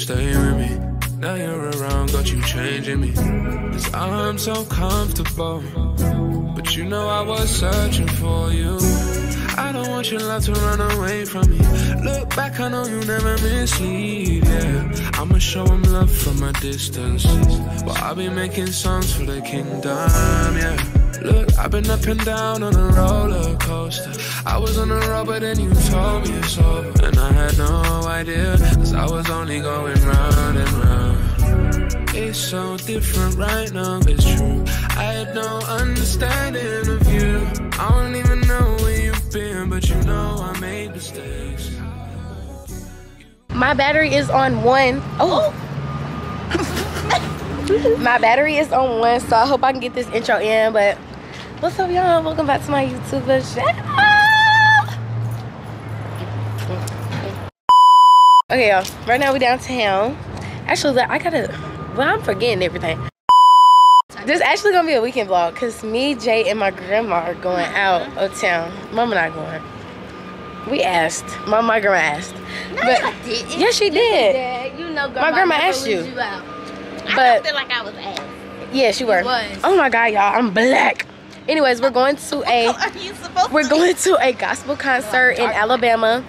Staying with me, now you're around, got you changing me. Cause I'm so comfortable, but you know I was searching for you. I don't want your love to run away from me. Look back, I know you never mislead, yeah. I'ma show them love from a distance, but I'll be making songs for the kingdom, yeah. Look, I've been up and down on a roller coaster. I was on a roll, but then you told me it's over. And I had no idea, cause I was only going round and round. It's so different right now, it's true. I had no understanding of you. I don't even know where you've been, but you know I made mistakes. My battery is on 1. Oh! My battery is on 1, so I hope I can get this intro in, but... What's up, y'all? Welcome back to my YouTube channel. Okay, y'all. Right now, we downtown. Actually, I gotta... Well, I'm forgetting everything. This is actually gonna be a weekend vlog, because me, Jay, and my grandma are going out of town. Mom and I going. We asked. My grandma asked. No, but, I didn't. Yeah, she did. You know, grandma, my grandma asked you. You out. But, I don't feel like I was asked. Yeah, you were. Oh, my God, y'all. I'm black. Anyways, we're going to a gospel concert in Alabama.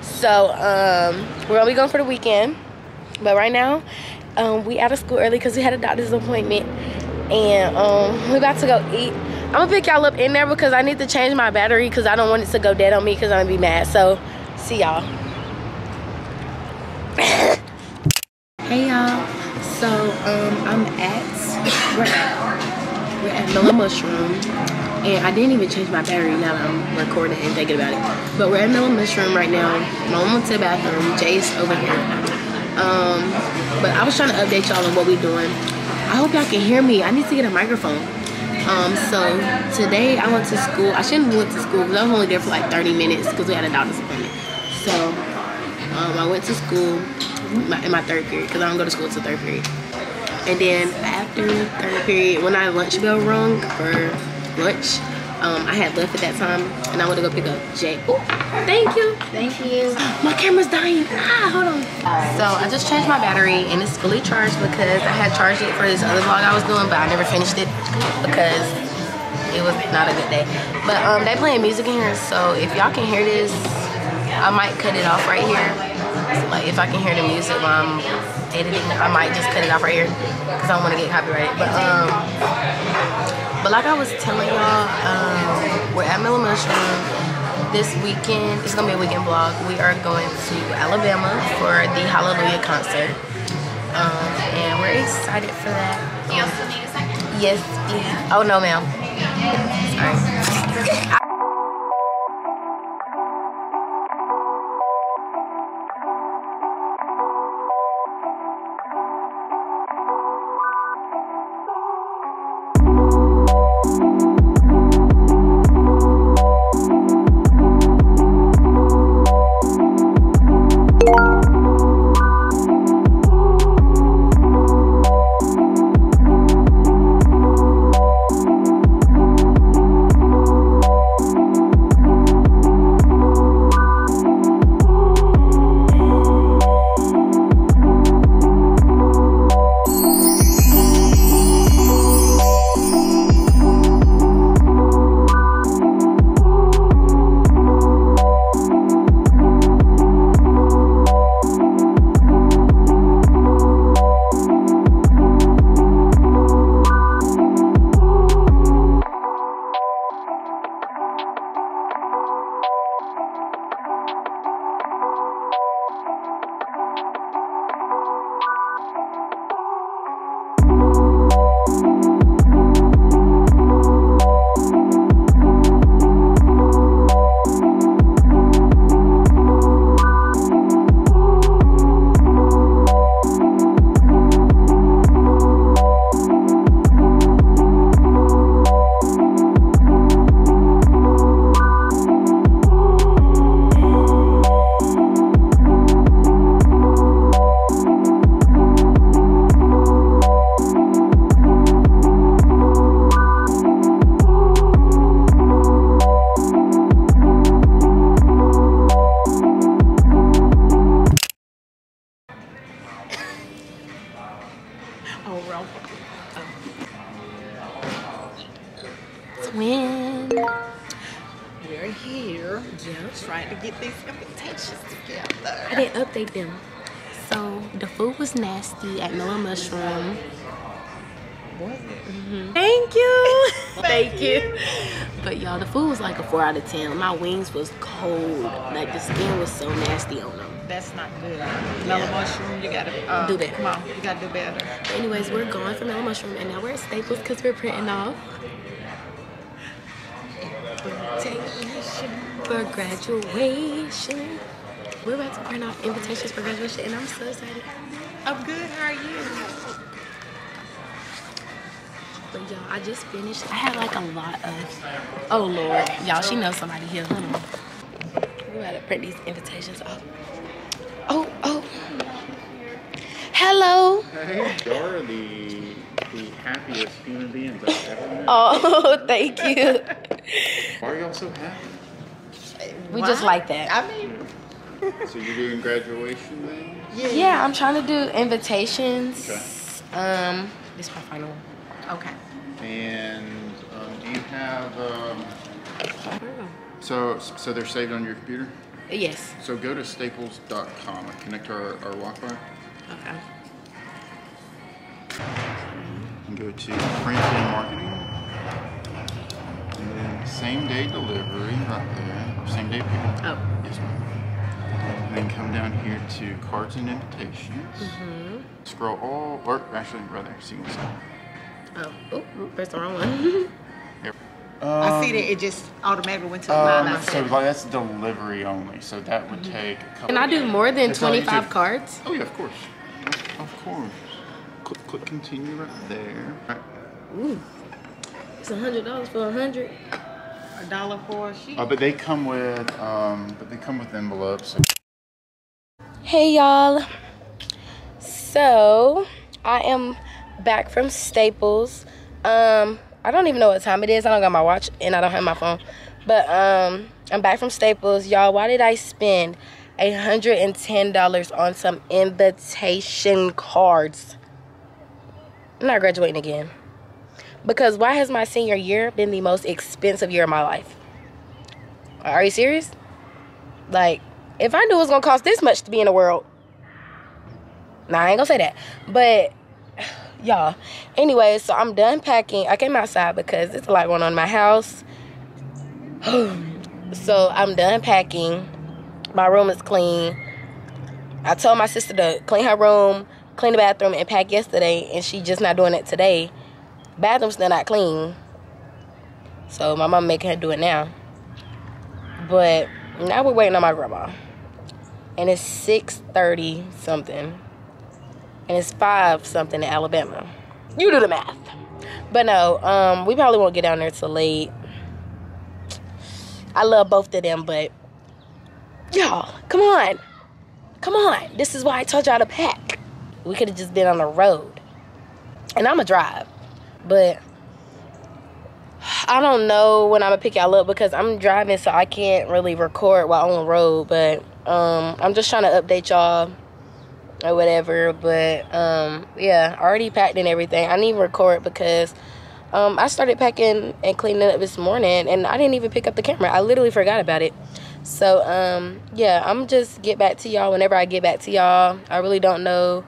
So we're only going for the weekend, but right now we out of school early because we had a doctor's appointment, and we're about to go eat. I'm gonna pick y'all up in there because I need to change my battery because I don't want it to go dead on me because I'm gonna be mad. So see y'all. Hey y'all. So we're at Mellow Mushroom, and I didn't even change my battery now that I'm recording and thinking about it. But we're at Mellow Mushroom right now. My mom went to the bathroom, Jay's over here. But I was trying to update y'all on what we're doing. I hope y'all can hear me. I need to get a microphone. So today I went to school. I shouldn't have went to school because I was only there for like 30 minutes because we had a doctor's appointment. So I went to school in my third period because I don't go to school until third period. And then after third period, when our lunch bell rung for lunch, I had left at that time, and I went to go pick up Jay. Ooh, thank you. Thank you. My camera's dying. Ah, hold on. So I just changed my battery, and it's fully charged because I had charged it for this other vlog I was doing, but I never finished it because it was not a good day. But they playing music in here, so if y'all can hear this, I might cut it off right here. Like if I can hear the music while I'm editing, I might just cut it off right here because I don't want to get copyrighted. But like I was telling y'all, we're at Mellow Mushroom this weekend. It's gonna be a weekend vlog. We are going to Alabama for the Hallelujah concert, and we're excited for that. Yes, yeah. Oh no, ma'am. Sorry. Oh, real. Oh. Twin. We're here. Just trying to get these invitations together. I didn't update them. So, the food was nasty at Mellow Mushroom. Was it? Mm-hmm. Thank you. Thank you. But y'all, the food was like a 4 out of 10. My wings was cold. Like the skin was so nasty on them. That's not good. Mellow Mushroom, you gotta do better. Come on, you gotta do better. But anyways, we're going for Mellow Mushroom and now we're at Staples because we're printing off for graduation. We're about to print off invitations for graduation and I'm so excited. I'm good, how are you? But y'all, I just finished. I had like a lot of, oh Lord. Y'all, she knows somebody here. Hold on. We gotta print these invitations off. Oh, oh. Hello. Hey, you're the happiest human beings I've ever met. Oh, thank you. Why are y'all so happy? We just like that. I mean. So you're doing graduation then? Yeah. Yeah, I'm trying to do invitations. Okay. This is my final one. Okay. And do you have so they're saved on your computer? Yes. So go to staples.com and connect to our Wi-Fi. Okay. And go to print and marketing. And then same day delivery right there. Same day pickup. Oh. Yes, ma'am. And then come down here to cards and invitations. Mm-hmm. Scroll all or actually right there, see what's up. Oh, that's the wrong one. I see that it just automatically went to the line. So like, that's delivery only. So that would take a couple. Can I do more than 25 cards? Oh yeah, of course. Of course. Click continue right there. Right. Ooh, it's $100 for 100. $1 for a sheet. But they come with envelopes. So. Hey y'all. So I am back from Staples. I don't even know what time it is. I don't got my watch and I don't have my phone, but I'm back from Staples. Y'all, why did I spend $110 on some invitation cards? I'm not graduating again, because why has my senior year been the most expensive year of my life? Are you serious? Like, if I knew it was gonna cost this much to be in the world, nah, I ain't gonna say that, but y'all, anyway, so I'm done packing. I came outside because it's a lot going on in my house. So I'm done packing. My room is clean. I told my sister to clean her room, clean the bathroom, and pack yesterday, and she's just not doing it today. Bathroom's still not clean, so my mom making her do it now. But now we're waiting on my grandma, and it's 6:30 something. And it's 5 something in Alabama. You do the math. But no, we probably won't get down there till late. I love both of them, but y'all, come on. Come on. This is why I told y'all to pack. We could have just been on the road. And I'ma drive. But I don't know when I'ma pick y'all up because I'm driving, so I can't really record while on the road. But I'm just trying to update y'all. Or whatever, but yeah, I already packed and everything. I didn't even record because I started packing and cleaning up this morning and I didn't even pick up the camera. I literally forgot about it. So yeah, I'm just get back to y'all whenever I get back to y'all. I really don't know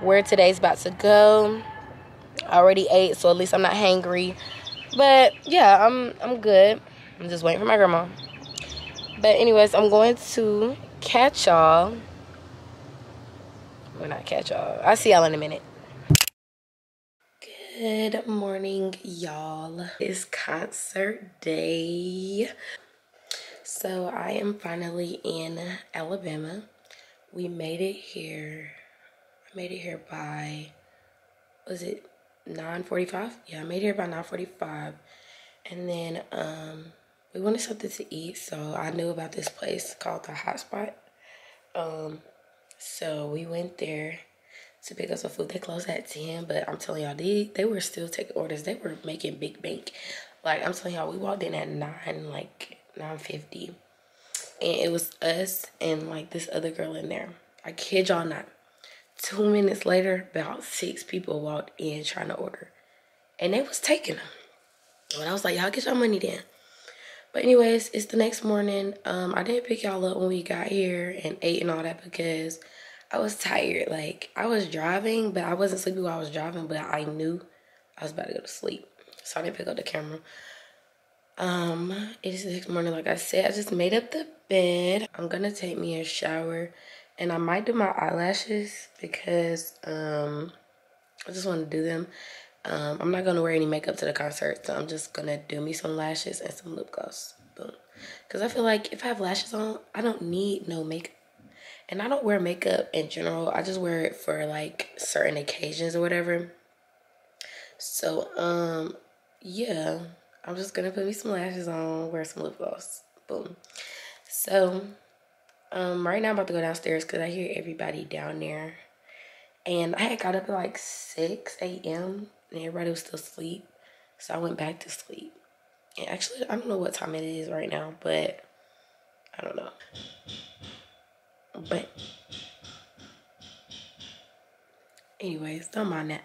where today's about to go. I already ate, so at least I'm not hangry. But yeah, I'm good. I'm just waiting for my grandma. But anyways, I'm going to catch y'all. When I catch y'all. I'll see y'all in a minute. Good morning, y'all. It's concert day. So I am finally in Alabama. We made it here. I made it here by, was it 9:45? Yeah, I made it here by 9:45. And then we wanted something to eat. So I knew about this place called The Hot Spot. So we went there to pick up some food. They closed at 10, but I'm telling y'all, they were still taking orders. They were making big bank. Like, I'm telling y'all, we walked in at 9, like 9:50. And it was us and like this other girl in there. I kid y'all not. 2 minutes later, about 6 people walked in trying to order. And they was taking them. And I was like, y'all get your money then. But anyways, it's the next morning. I didn't pick y'all up when we got here and ate and all that because I was tired. Like, I was driving, but I wasn't sleepy while I was driving. But I knew I was about to go to sleep. So I didn't pick up the camera. It is the next morning. Like I said, I just made up the bed. I'm going to take me a shower. And I might do my eyelashes because I just want to do them. I'm not going to wear any makeup to the concert, so I'm just going to do me some lashes and some lip gloss. Boom. Because I feel like if I have lashes on, I don't need no makeup. And I don't wear makeup in general. I just wear it for, like, certain occasions or whatever. So, yeah. I'm just going to put me some lashes on, wear some lip gloss. Boom. So, right now I'm about to go downstairs because I hear everybody down there. And I had got up at, like, 6 a.m., and everybody was still asleep, so I went back to sleep. And actually, I don't know what time it is right now, but I don't know. But anyways, don't mind that.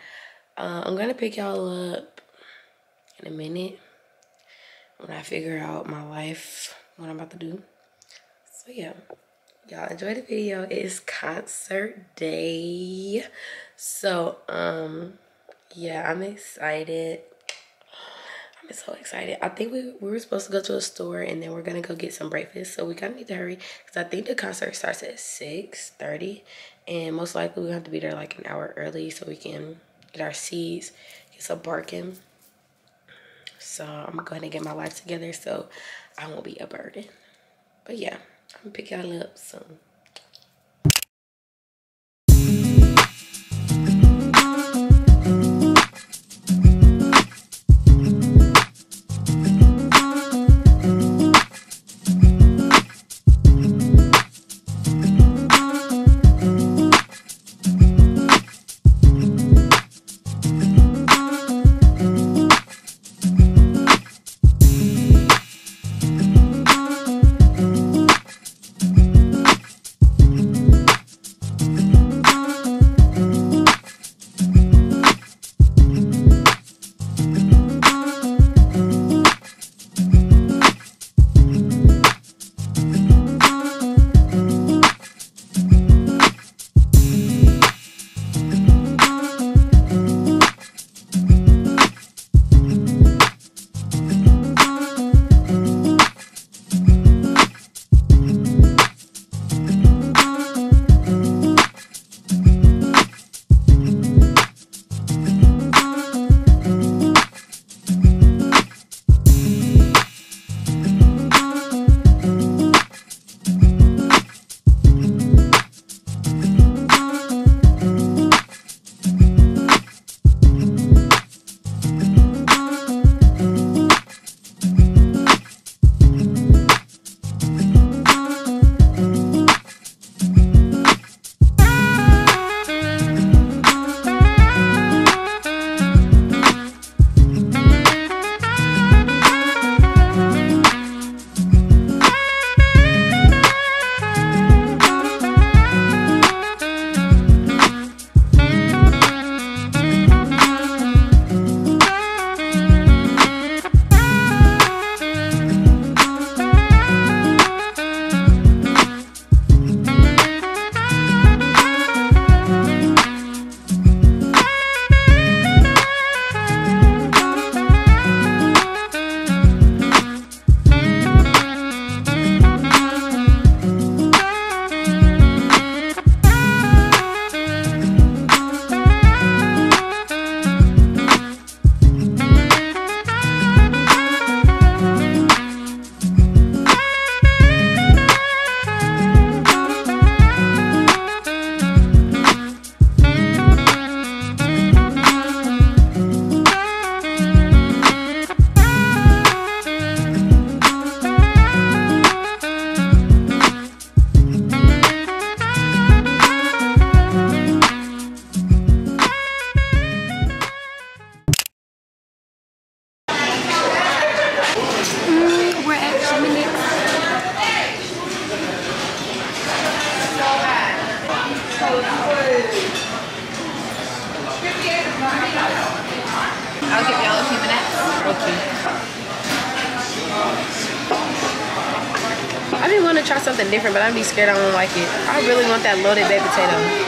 I'm gonna pick y'all up in a minute when I figure out my life, what I'm about to do. So yeah, y'all enjoy the video. It is concert day, so yeah, I'm excited. I'm so excited. I think we were supposed to go to a store and then we're going to go get some breakfast. So we kind of need to hurry because I think the concert starts at 6:30. And most likely we're going to have to be there like an hour early so we can get our seats, get some parking. So I'm going to go ahead and get my life together so I won't be a burden. But yeah, I'm going to pick y'all up soon. try something different, but I'm be scared I won't like it. I really want that loaded baked potato.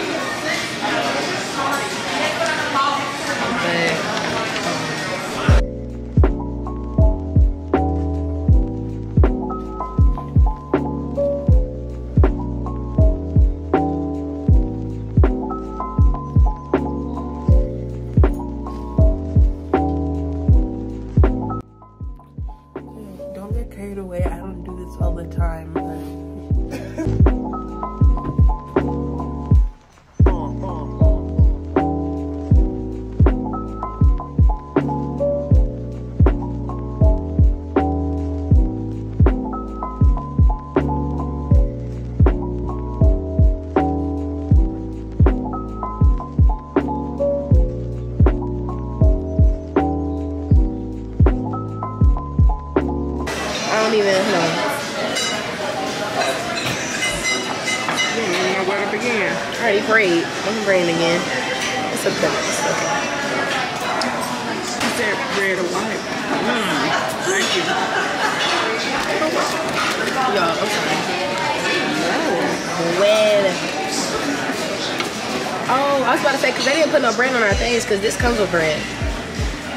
But because this comes with bread.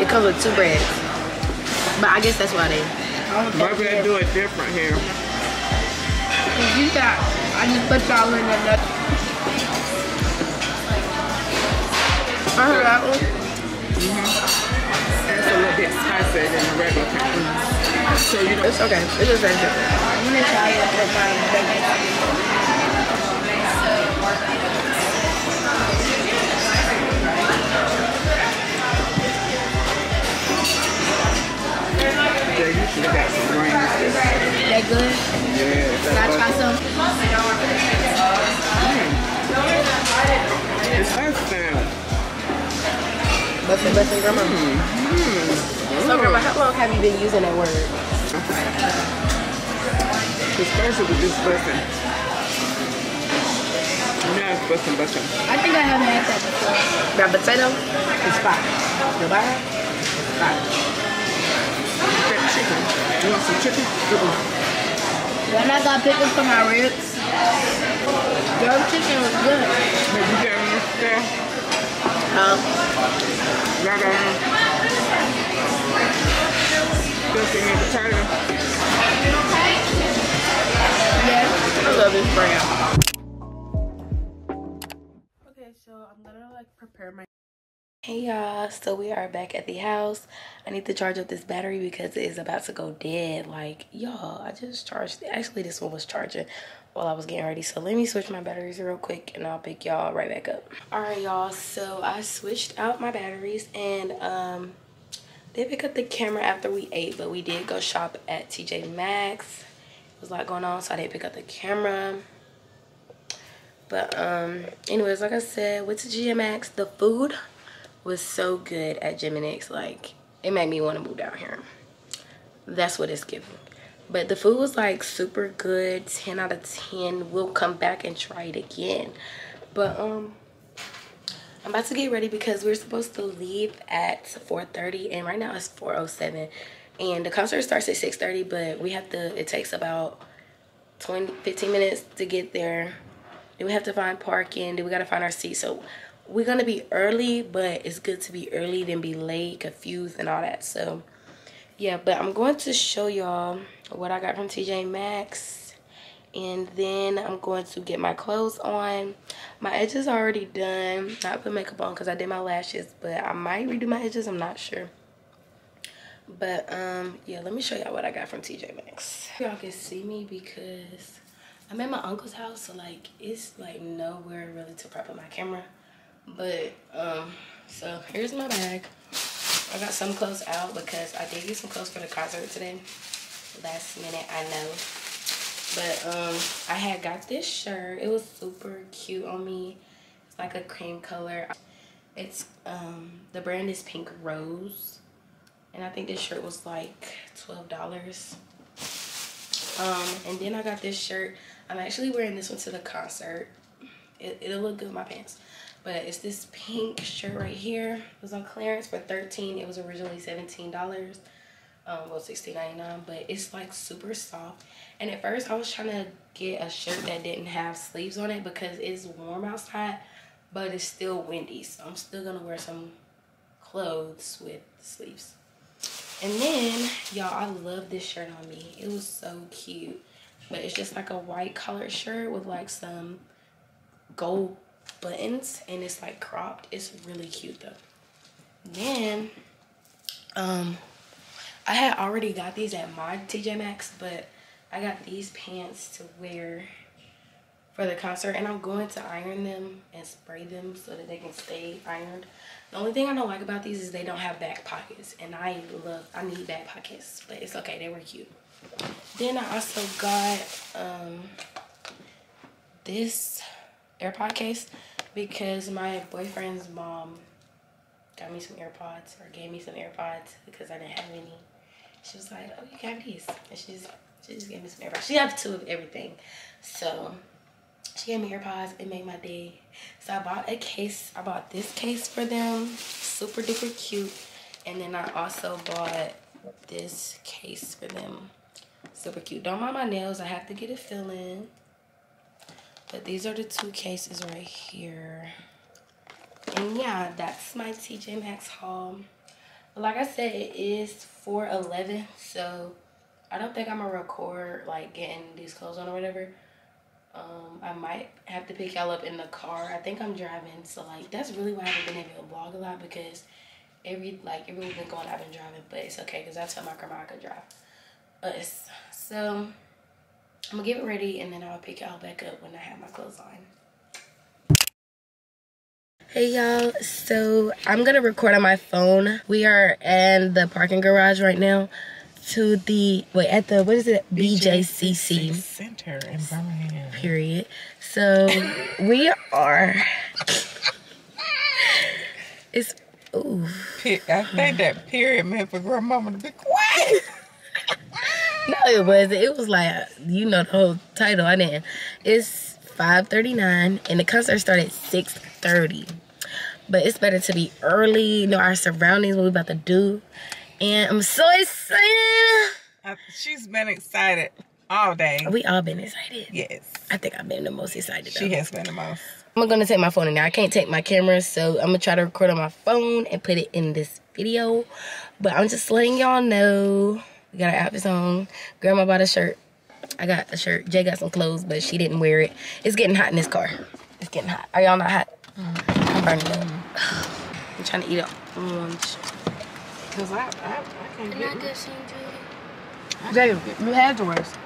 It comes with two breads. But I guess that's why they do it different here. Because you got, I just put y'all in another. I heard that one. Mm-hmm. That's a little bit spicier than the regular kind. Mm-hmm. So you don't. It's okay. It is very different. I'm going to try it with my baby. That good? Yeah. Can I try some? Mm. It's excellent. Blessing, grandma. Mm. So, grandma, how long have you been using that word? It's special with this blessing. Yeah, it's blessing. I think I have made that before. That potato is fine. The bar? Fine. Chicken. You want some chicken? When I got pickles for my ribs, your chicken was good. Did you get any there? No. Not on them. Just in your potato. Yes, I love this brand. Okay, so I'm gonna like prepare my. Hey y'all, so we are back at the house. I need to charge up this battery because it is about to go dead. Like, y'all, I just charged it. Actually, this one was charging while I was getting ready. So let me switch my batteries real quick and I'll pick y'all right back up. All right, y'all, so I switched out my batteries and did pick up the camera after we ate, but we did go shop at TJ Maxx. There was a lot going on, so I didn't pick up the camera. But anyways, like I said, went to TJ Maxx. The food was so good at Jim n' Nicks, like it made me want to move down here. That's what it's giving. But the food was like super good, 10 out of 10. We'll come back and try it again. But I'm about to get ready because we're supposed to leave at 4:30 and right now it's 4:07 and the concert starts at 6:30, but we have to, it takes about 15 minutes to get there. Then we have to find parking, then we gotta find our seat. So we're gonna be early, but it's good to be early than be late, confused, and all that. So yeah, but I'm going to show y'all what I got from TJ Maxx, and then I'm going to get my clothes on. My edges are already done. I put makeup on because I did my lashes, but I might redo my edges, I'm not sure. But yeah, let me show y'all what I got from TJ Maxx. Y'all can see me because I'm at my uncle's house, so like it's like nowhere really to prop up my camera. But so here's my bag. I got some clothes out because I did get some clothes for the concert today, last minute, I know. But I had got this shirt. It was super cute on me. It's like a cream color. It's the brand is Pink Rose, and I think this shirt was like $12. And then I got this shirt. I'm actually wearing this one to the concert. It'll look good with my pants. But it's this pink shirt right here. It was on clearance for $13. It was originally $17. well, $16.99, but it's like super soft. And at first I was trying to get a shirt that didn't have sleeves on it because it's warm outside, but it's still windy, so I'm still gonna wear some clothes with sleeves. And then y'all, I love this shirt on me. It was so cute, but it's just like a white collared shirt with like some gold buttons, and it's like cropped. It's really cute though. And then I had already got these at my TJ Maxx, but I got these pants to wear for the concert, and I'm going to iron them and spray them so that they can stay ironed. The only thing I don't like about these is they don't have back pockets, and I need back pockets, but it's okay, they were cute. Then I also got this AirPod case because my boyfriend's mom got me some AirPods, or gave me some AirPods, because I didn't have any. She was like, oh, you can have these. And she just gave me some AirPods. She had two of everything. So she gave me AirPods. It made my day. So I bought a case. I bought this case for them. Super duper cute. And then I also bought this case for them. Super cute. Don't mind my nails. I have to get a fill in. But these are the two cases right here. And yeah, that's my TJ Maxx haul. Like I said, it is 4:11, so I don't think I'm gonna record like getting these clothes on or whatever. I might have to pick y'all up in the car. I think I'm driving, so like that's really why I haven't been able to vlog a lot, because every weekend going I've been driving, but it's okay because I tell my grandma I could drive us. So I'm gonna get ready and then I'll pick y'all back up when I have my clothes on. Hey y'all, so I'm gonna record on my phone. We are in the parking garage right now to the, wait, at the, what is it? BJCC. Center in Birmingham. Period. So we are, it's, ooh. I think that period meant for grandmama to be quiet. No, it wasn't. It was like, you know the whole title, I didn't. It's 5:39 and the concert started at 6:30. But it's better to be early, know our surroundings, what we're about to do. And I'm so excited. She's been excited all day. We all been excited. Yes. I think I've been the most excited though. She has been the most. I'm going to take my phone in there. I can't take my camera, so I'm going to try to record on my phone and put it in this video. But I'm just letting y'all know. We got our outfits on. Grandma bought a shirt. I got a shirt. Jay got some clothes, but she didn't wear it. It's getting hot in this car. It's getting hot. Are y'all not hot? I'm burning up. I'm trying to eat up lunch. Because I can't get it. Jay, you had the rest.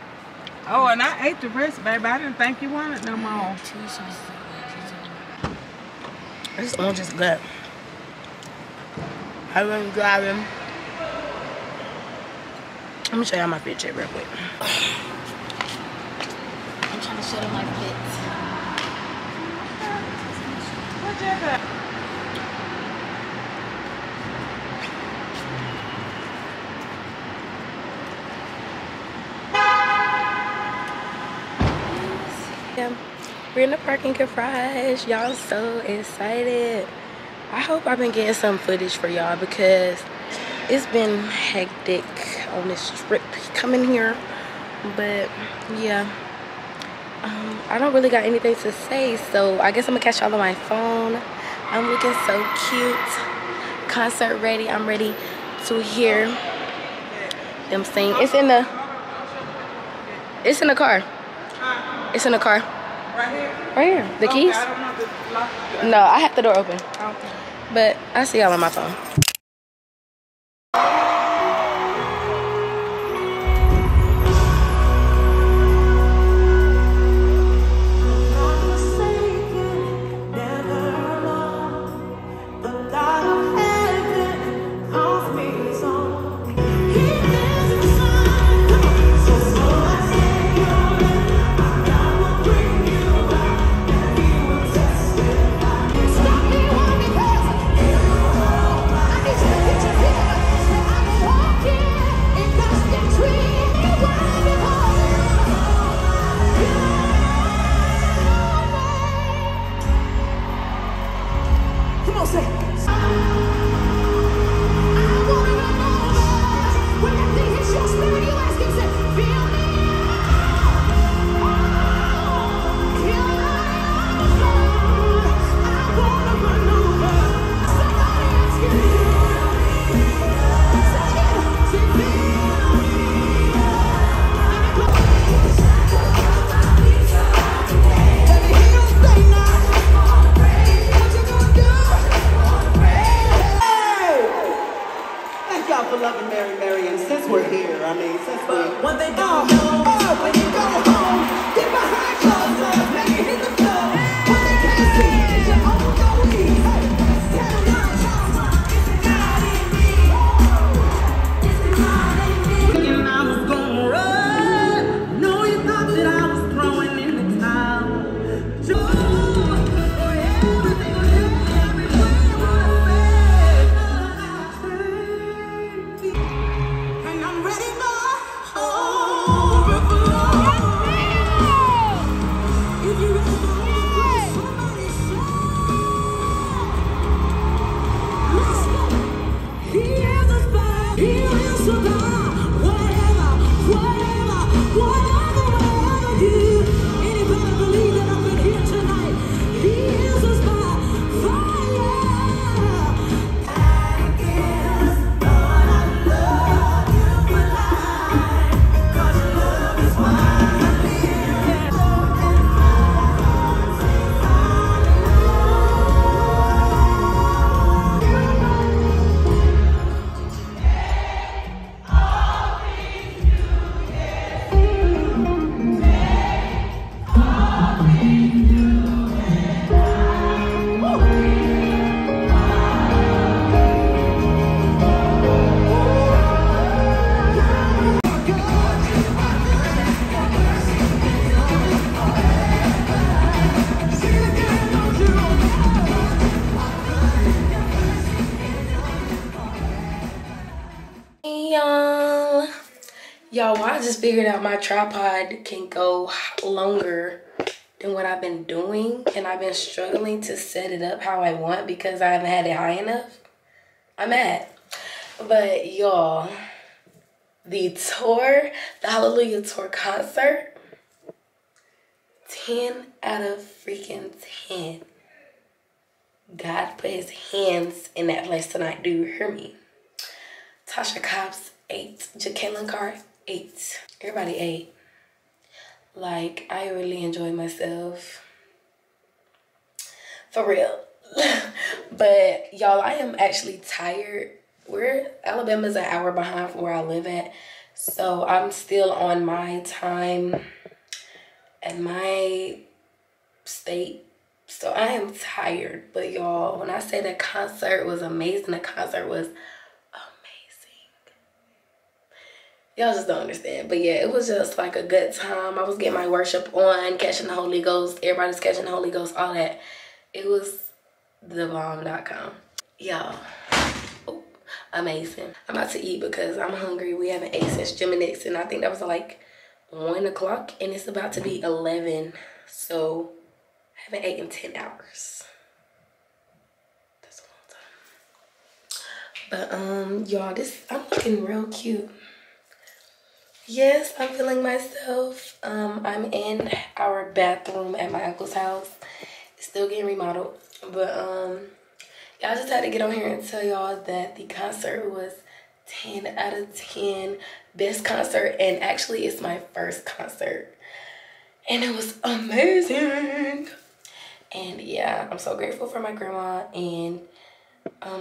Oh, and I ate the rest, baby. I didn't think you wanted no more. This lunch is good. I wasn't driving. Let me show y'all my picture real quick. I'm trying to show them my fits. What's that? Yeah, we're in the parking garage. Y'all so excited. I hope I've been getting some footage for y'all because it's been hectic on this trip coming here. But yeah, I don't really got anything to say, so I guess I'm gonna catch y'all on my phone. I'm looking so cute, concert ready. I'm ready to hear them sing. It's in the car. It's in the car right here. The keys? No, I have the door open, but I see y'all on my phone. What we're here. I mean, since we're when they go home, when you go home, get behind closed doors, make it hit the floor. What they can't see is your own goatee. Tell your trauma, it's not in me. It's not in me. Thinking I was gonna run. No, you thought that I was throwing in the towel. For everything, I just figured out my tripod can go longer than what I've been doing, and I've been struggling to set it up how I want because I haven't had it high enough. I'm mad. But y'all, the tour, the Hallelujah Tour concert, 10 out of freaking 10. God put his hands in that place tonight. Do you hear me? Tasha Cobb's 8, Jekalyn Carr 8. Everybody 8. Like, I really enjoyed myself. For real. But y'all, I am actually tired. Alabama's an hour behind from where I live at. So I'm still on my time and my state. So I am tired. But y'all, when I say the concert was amazing, the concert was y'all just don't understand. But yeah, it was just like a good time. I was getting my worship on, catching the Holy Ghost. Everybody's catching the Holy Ghost, all that. It was thebomb.com. Y'all, oh, amazing. I'm about to eat because I'm hungry. We haven't ate since Jim n' Nicks. And I think that was like 1 o'clock. And it's about to be 11. So I haven't ate in 10 hours. That's a long time. But y'all, I'm looking real cute. Yes, I'm feeling myself. I'm in our bathroom at my uncle's house. It's still getting remodeled. But y'all, just had to get on here and tell y'all that the concert was 10 out of 10. Best concert. And actually, it's my first concert. And it was amazing. And yeah, I'm so grateful for my grandma and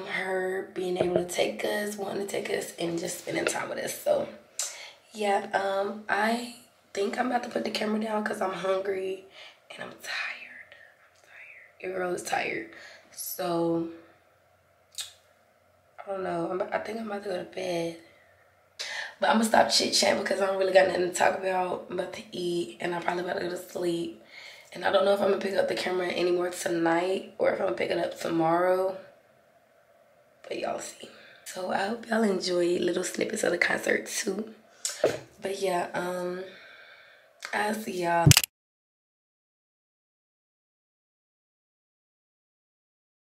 her being able to take us, wanting to take us, and just spending time with us. So yeah, I think I'm about to put the camera down because I'm hungry and I'm tired. Your girl is tired. So, I don't know. I think I'm about to go to bed. But I'm going to stop chit-chatting because I don't really got nothing to talk about. I'm about to eat and I'm probably about to go to sleep. And I don't know if I'm going to pick up the camera anymore tonight or if I'm going to pick it up tomorrow. But y'all see. So, I hope y'all enjoy little snippets of the concert too. But yeah, I'll see y'all.